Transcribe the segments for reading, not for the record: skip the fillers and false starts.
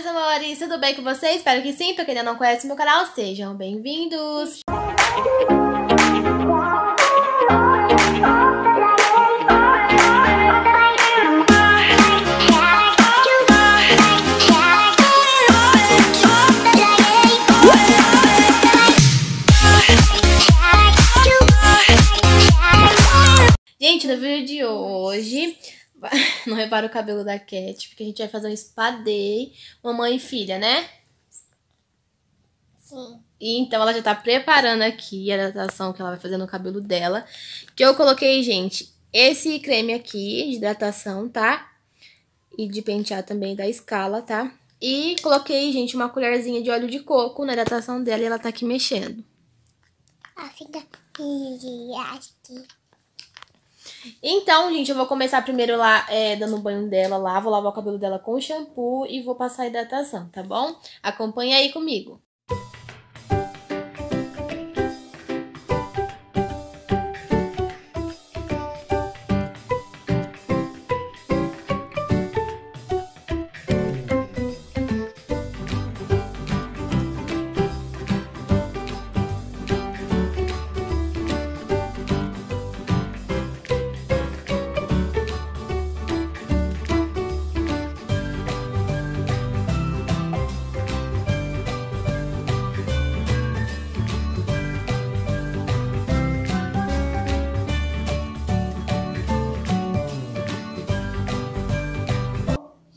meus amores, tudo bem com vocês? Espero que sim, pra quem ainda não conhece meu canal, sejam bem-vindos! Gente, no vídeo de hoje, não repara o cabelo da Cat, porque a gente vai fazer um spa day, mamãe e filha, né? Sim. E então ela já tá preparando aqui a hidratação que ela vai fazer no cabelo dela, que eu coloquei, gente, esse creme aqui de hidratação, tá? E de pentear também da Scala, tá? E coloquei, gente, uma colherzinha de óleo de coco na hidratação dela e ela tá aqui mexendo. Ah, fica aqui. Então, gente, eu vou começar primeiro lá, dando o banho dela lá, vou lavar o cabelo dela com shampoo e vou passar a hidratação, tá bom? Acompanha aí comigo.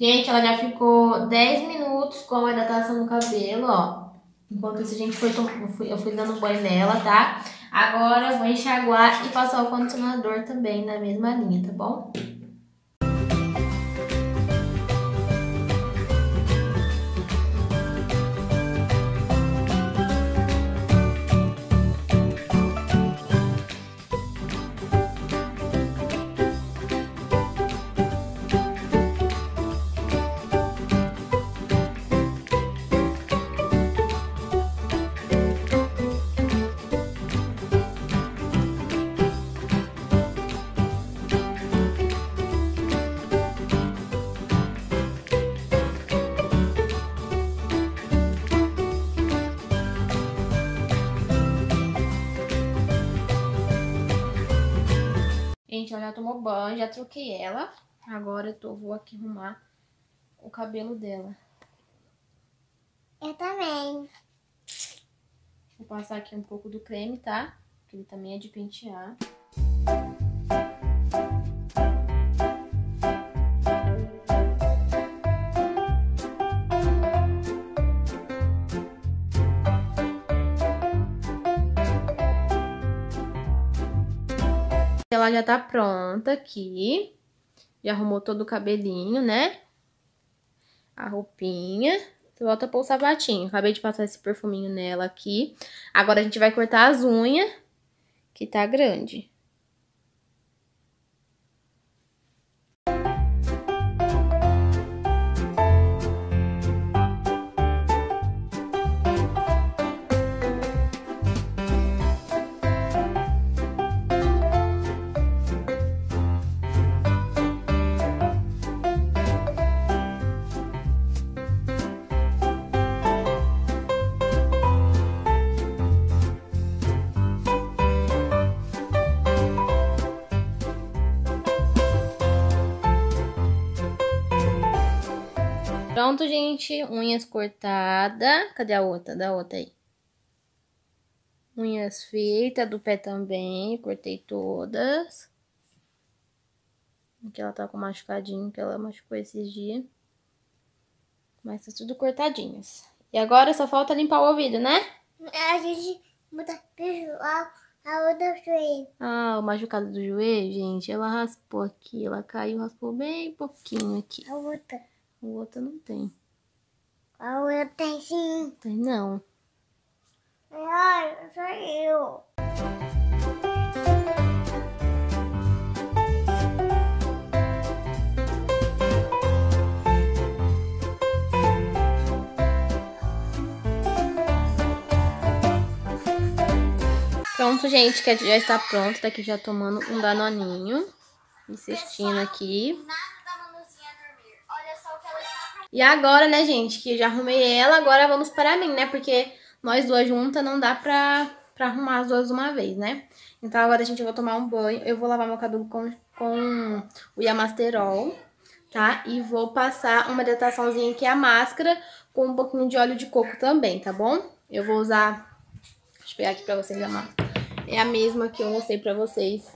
Gente, ela já ficou 10 minutos com a hidratação no cabelo, ó. Enquanto isso, a gente eu fui dando banho nela, tá? Agora eu vou enxaguar e passar o condicionador também na mesma linha, tá bom? Gente, ela já tomou banho, já troquei ela. Agora eu vou aqui arrumar o cabelo dela. Eu também. Vou passar aqui um pouco do creme, tá? Porque ele também é de pentear. Ela já tá pronta aqui, já arrumou todo o cabelinho, né? A roupinha, você volta a pôr o sapatinho. Acabei de passar esse perfuminho nela aqui. Agora a gente vai cortar as unhas, que tá grande. Pronto, gente. Unhas cortadas. Cadê a outra? Da outra aí. Unhas feitas. Do pé também. Cortei todas. Aqui ela tá com machucadinho, que ela machucou esses dias. Mas tá tudo cortadinhas. E agora só falta limpar o ouvido, né? A gente muda a outra do joelho. Ah, o machucado do joelho, gente. Ela raspou aqui. Ela caiu, raspou bem pouquinho aqui. A outra. O outro não tem. A outra tem sim. Tem não. Ai, só eu. Pronto, gente, que já está pronto. Tá aqui já tomando um danoninho. Insistindo aqui. E agora, né, gente, que eu já arrumei ela, agora vamos para mim, né? Porque nós duas juntas não dá pra arrumar as duas uma vez, né? Então agora, gente, eu vou tomar um banho, eu vou lavar meu cabelo com o Yamasterol, tá? E vou passar uma hidrataçãozinha que é a máscara com um pouquinho de óleo de coco também, tá bom? Eu vou usar... Deixa eu pegar aqui pra vocês a máscara. É a mesma que eu mostrei pra vocês.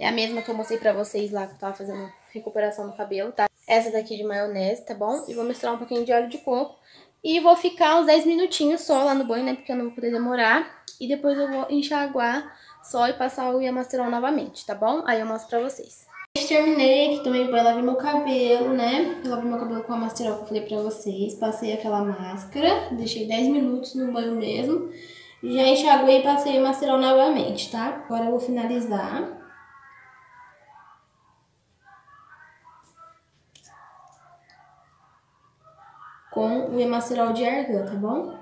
É a mesma que eu mostrei pra vocês lá, que eu tava fazendo recuperação no cabelo, tá? Essa daqui de maionese, tá bom? E vou misturar um pouquinho de óleo de coco. E vou ficar uns 10 minutinhos só lá no banho, né? Porque eu não vou poder demorar. E depois eu vou enxaguar só e passar o Yamasterol novamente, tá bom? Aí eu mostro pra vocês. Terminei aqui, tomei banho, lavei meu cabelo, né? Eu lavei meu cabelo com a Yamasterol que eu falei pra vocês. Passei aquela máscara, deixei 10 minutos no banho mesmo. Já enxaguei e passei o Yamasterol novamente, tá? Agora eu vou finalizar. Com o Yamasterol de argan, tá bom?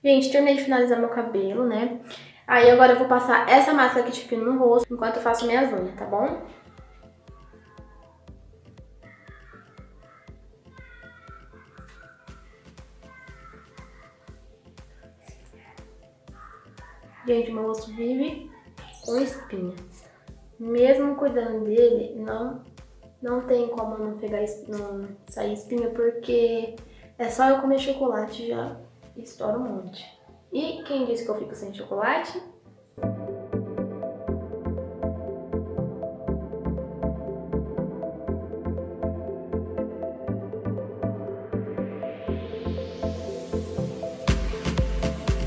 Gente, terminei de finalizar meu cabelo, né? Aí agora eu vou passar essa máscara aqui de pino no rosto enquanto eu faço minhas unhas, tá bom? Gente, meu rosto vive com espinha. Mesmo cuidando dele, não tem como não pegar não sair espinha, porque é só eu comer chocolate já. Estoura um monte. E quem disse que eu fico sem chocolate?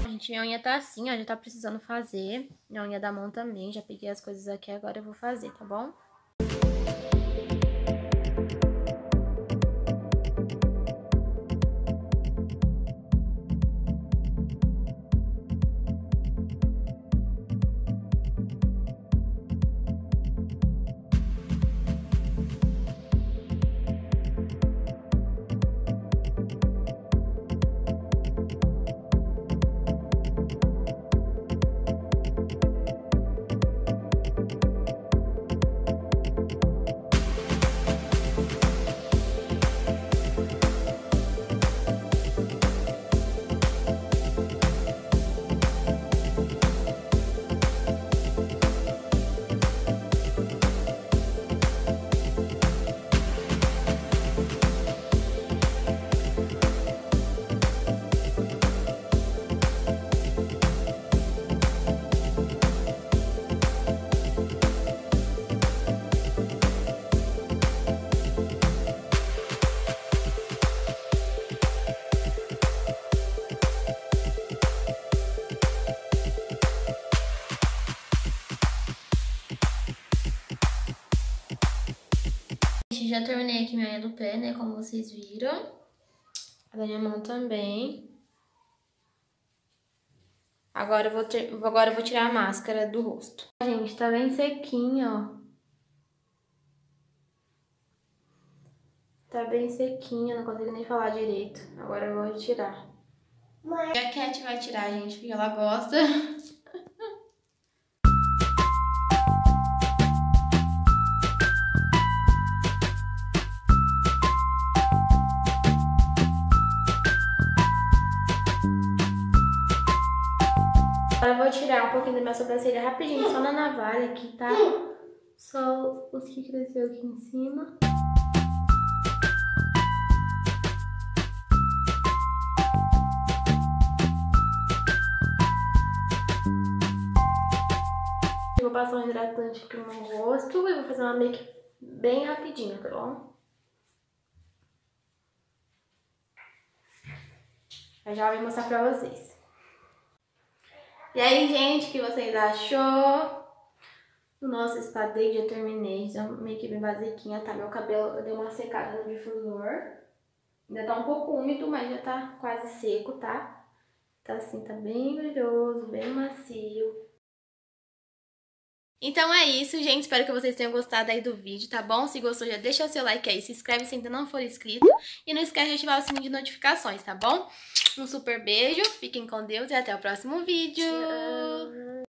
Gente, minha unha tá assim, ó. Já tá precisando fazer. Minha unha da mão também. Já peguei as coisas aqui, agora eu vou fazer, tá bom? Já terminei aqui minha unha do pé, né, como vocês viram. A da minha mão também. Agora eu vou tirar a máscara do rosto. Gente, tá bem sequinho, ó. Tá bem sequinho, não consigo nem falar direito. Agora eu vou retirar. Mas... A Cat vai tirar, gente, porque ela gosta... Agora eu vou tirar um pouquinho da minha sobrancelha rapidinho, só na navalha aqui, tá? Só os que cresceu aqui em cima. Eu vou passar um hidratante aqui no meu rosto e vou fazer uma make bem rapidinha, tá bom? Eu já vou mostrar pra vocês. E aí, gente, o que vocês achou? O nosso spa day já terminei, já meio que bem basiquinha, tá? Meu cabelo, eu dei uma secada no difusor. Ainda tá um pouco úmido, mas já tá quase seco, tá? Tá assim, tá bem brilhoso, bem macio. Então é isso, gente. Espero que vocês tenham gostado aí do vídeo, tá bom? Se gostou, já deixa o seu like aí, se inscreve se ainda não for inscrito. E não esquece de ativar o sininho de notificações, tá bom? Um super beijo, fiquem com Deus e até o próximo vídeo! Tchau.